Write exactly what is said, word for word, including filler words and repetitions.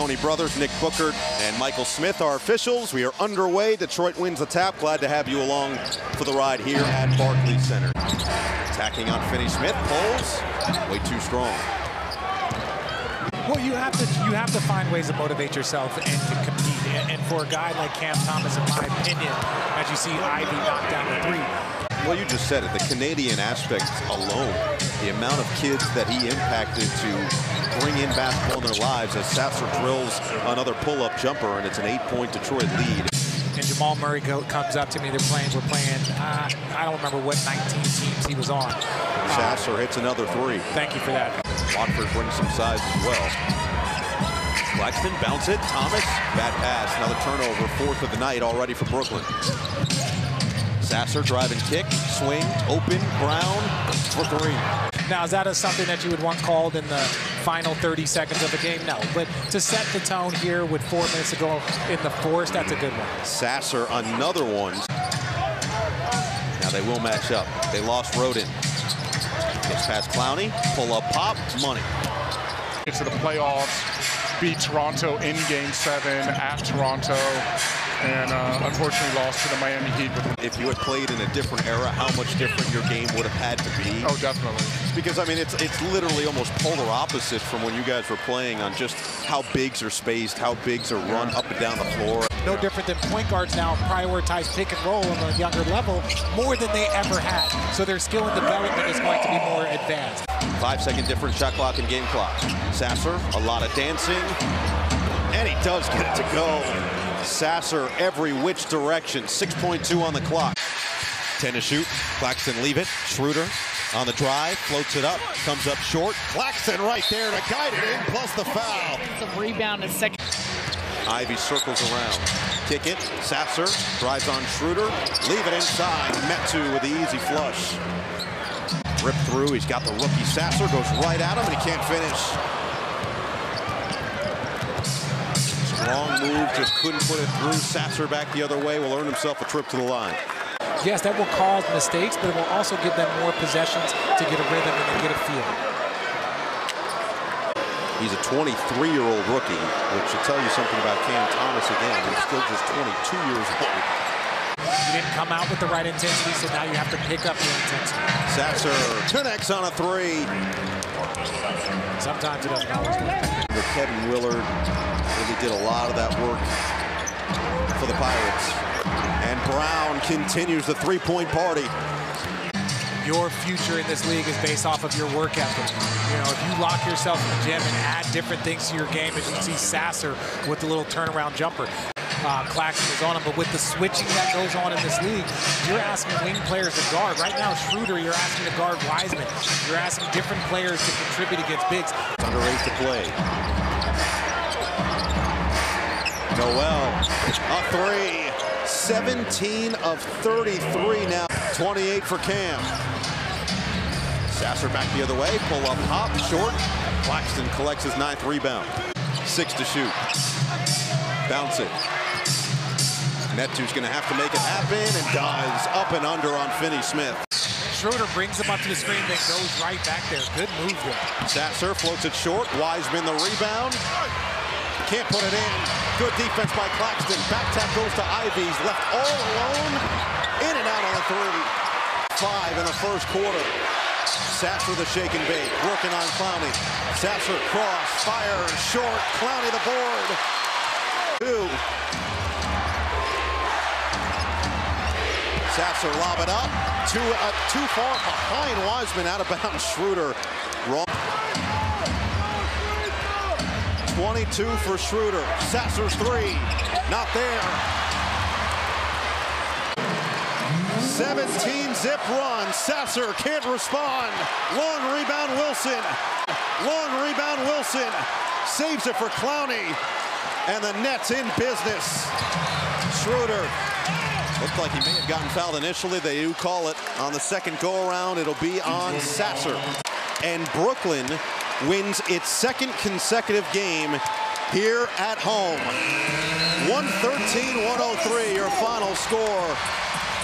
Tony Brothers, Nick Booker, and Michael Smith, our officials. We are underway. Detroit wins the tap. Glad to have you along for the ride here at Barclays Center. Attacking on Finney Smith, pulls. Way too strong. Well, you have to you have to find ways to motivate yourself and to compete. And for a guy like Cam Thomas, in my opinion, as you see Ivy knock down the three. Well, you just said it. The Canadian aspect alone, the amount of kids that he impacted to bring in basketball in their lives as Sasser drills another pull-up jumper, and it's an eight-point Detroit lead. And Jamal Murray comes up to me. They're playing. We're playing. Uh, I don't remember what nineteen teams he was on. Sasser hits another three. Thank you for that. Watford brings some size as well. Claxton, bounce it, Thomas, bad pass, another turnover, fourth of the night already for Brooklyn. Sasser, drive and kick, swing, open, Brown, Brookery. Now, is that a, something that you would want called in the final thirty seconds of a game? No, but to set the tone here with four minutes to go in the fourth, that's a good one. Sasser, another one. Now they will match up. They lost Roden. Gets past Clowney, pull up, pop, money. It's to the playoffs. Beat Toronto in game seven at Toronto, and uh, unfortunately lost to the Miami Heat. If you had played in a different era, how much different your game would have had to be? Oh, definitely. Because, I mean, it's it's literally almost polar opposite from when you guys were playing on just how bigs are spaced, how bigs are run up and down the floor. No different than point guards now prioritize pick and roll on a younger level more than they ever had. So their skill and development is going to be more advanced. Five-second difference, shot clock and game clock. Sasser, a lot of dancing, and he does get it to go. Sasser every which direction, six point two on the clock. ten to shoot, Claxton leave it, Schroeder on the drive, floats it up, comes up short. Claxton right there to guide it in, plus the foul. Some rebound in second. Ivy circles around, kick it, Sasser drives on Schroeder, leave it inside, Metu with the easy flush. Rip through, he's got the rookie Sasser, goes right at him, and he can't finish. Strong move, just couldn't put it through. Sasser back the other way, will earn himself a trip to the line. Yes, that will cause mistakes, but it will also give them more possessions to get a rhythm and to get a feel. He's a twenty-three-year-old rookie, which should tell you something about Cam Thomas again. He's still just twenty-two years old. You didn't come out with the right intensity, so now you have to pick up your intensity. Sasser, ten X on a three. Sometimes it doesn't always work. Kevin Willard really did a lot of that work for the Pirates. And Brown continues the three-point party. Your future in this league is based off of your work ethic. You know, if you lock yourself in the gym and add different things to your game, as you see Sasser with the little turnaround jumper. Uh, Claxton is on him, but with the switching that goes on in this league, you're asking wing players to guard. Right now, Schroeder, you're asking to guard Wiseman. You're asking different players to contribute against bigs. Under eight to play. Noel, a three. seventeen of thirty-three now. twenty-eight for Cam. Sasser back the other way. Pull up, hop, short. Claxton collects his ninth rebound. Six to shoot. Bounce it. Metu's going to have to make it happen, and dives up and under on Finney Smith. Schroeder brings him up to the screen, then goes right back there. Good move there. Sasser floats it short. Wiseman the rebound. Can't put it in. Good defense by Claxton. Back tap goes to Ivy. He's left all alone. In and out on a three. Five in the first quarter. Sasser the shake and bake, working on Clowney. Sasser cross, fire, short. Clowney the board. Two. Sasser lob it up, too, uh, too far behind Wiseman, out of bounds, Schroeder. Wrong. twenty-two for Schroeder, Sasser's three, not there. seventeen zip run, Sasser can't respond. Long rebound Wilson, long rebound Wilson, saves it for Clowney, and the Nets in business. Schroeder. Looks like he may have gotten fouled initially. They do call it on the second go-around. It'll be on Sasser. And Brooklyn wins its second consecutive game here at home. one thirteen one oh three, your final score.